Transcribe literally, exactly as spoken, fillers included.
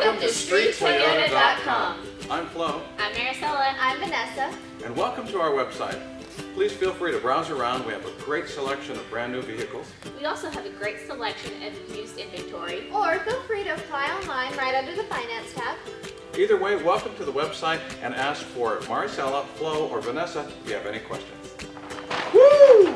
Welcome to Street Toyota dot com. I'm Flo. I'm Maricela. I'm Vanessa. And welcome to our website. Please feel free to browse around. We have a great selection of brand new vehicles. We also have a great selection of used inventory. Or feel free to apply online right under the Finance tab. Either way, welcome to the website and ask for Maricela, Flo, or Vanessa if you have any questions. Woo!